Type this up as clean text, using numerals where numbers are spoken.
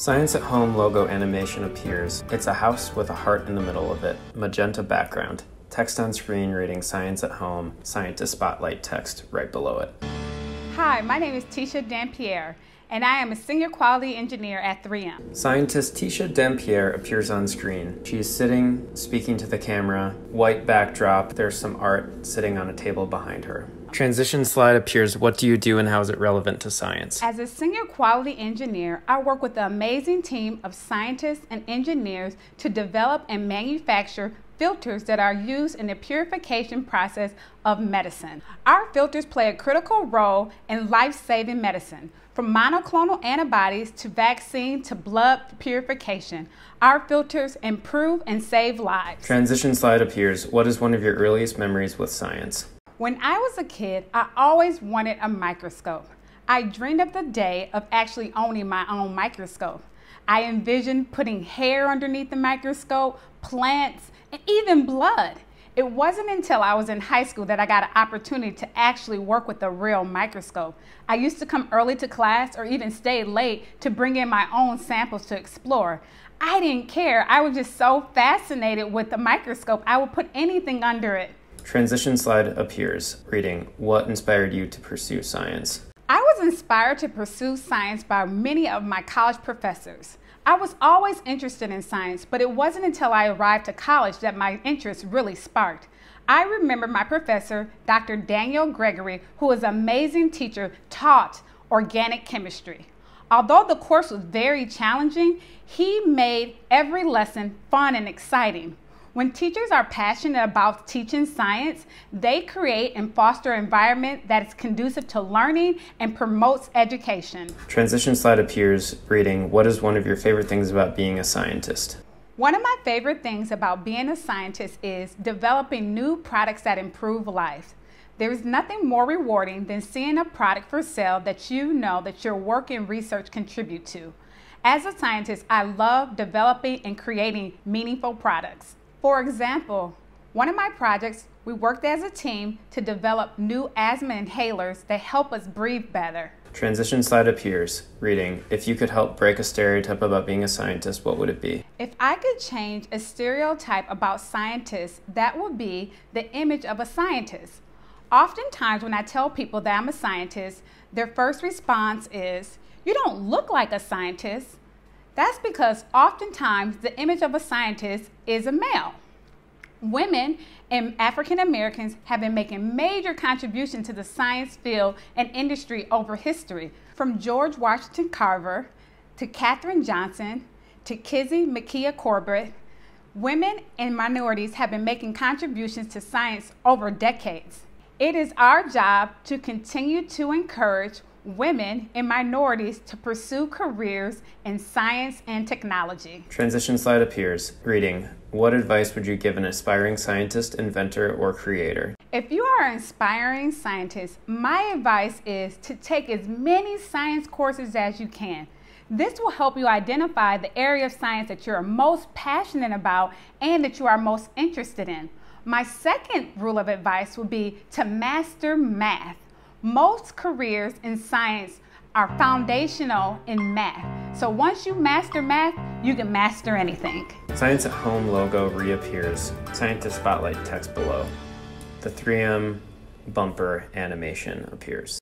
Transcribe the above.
Science at Home logo animation appears. It's a house with a heart in the middle of it, magenta background, text on screen reading Science at Home, scientist spotlight text right below it. Hi, my name is Tesha Dampier, and I am a senior quality engineer at 3M. Scientist Tesha Dampier appears on screen. She is sitting, speaking to the camera, white backdrop, there's some art sitting on a table behind her. Transition slide appears. What do you do and how is it relevant to science? As a senior quality engineer, I work with an amazing team of scientists and engineers to develop and manufacture filters that are used in the purification process of medicine. Our filters play a critical role in life-saving medicine. From monoclonal antibodies to vaccine to blood purification, our filters improve and save lives. Transition slide appears. What is one of your earliest memories with science? When I was a kid, I always wanted a microscope. I dreamed of the day of actually owning my own microscope. I envisioned putting hair underneath the microscope, plants, and even blood. It wasn't until I was in high school that I got an opportunity to actually work with a real microscope. I used to come early to class or even stay late to bring in my own samples to explore. I didn't care. I was just so fascinated with the microscope, I would put anything under it. Transition slide appears, reading, what inspired you to pursue science? I was inspired to pursue science by many of my college professors. I was always interested in science, but it wasn't until I arrived at college that my interest really sparked. I remember my professor, Dr. Daniel Gregory, who was an amazing teacher, taught organic chemistry. Although the course was very challenging, he made every lesson fun and exciting. When teachers are passionate about teaching science, they create and foster an environment that is conducive to learning and promotes education. Transition slide appears, reading, what is one of your favorite things about being a scientist? One of my favorite things about being a scientist is developing new products that improve life. There is nothing more rewarding than seeing a product for sale that you know that your work and research contribute to. As a scientist, I love developing and creating meaningful products. For example, one of my projects, we worked as a team to develop new asthma inhalers that help us breathe better. Transition slide appears, reading, if you could help break a stereotype about being a scientist, what would it be? If I could change a stereotype about scientists, that would be the image of a scientist. Oftentimes when I tell people that I'm a scientist, their first response is, you don't look like a scientist. That's because oftentimes the image of a scientist is a male. Women and African Americans have been making major contributions to the science field and industry over history. From George Washington Carver to Katherine Johnson to Kizzmekia Corbett, women and minorities have been making contributions to science over decades. It is our job to continue to encourage women and minorities to pursue careers in science and technology. Transition slide appears, reading, what advice would you give an aspiring scientist, inventor, or creator? If you are an aspiring scientist, my advice is to take as many science courses as you can. This will help you identify the area of science that you're most passionate about and that you are most interested in. My second rule of advice would be to master math. Most careers in science are foundational in math. So once you master math, you can master anything. Science at Home logo reappears. Scientist spotlight text below. The 3M bumper animation appears.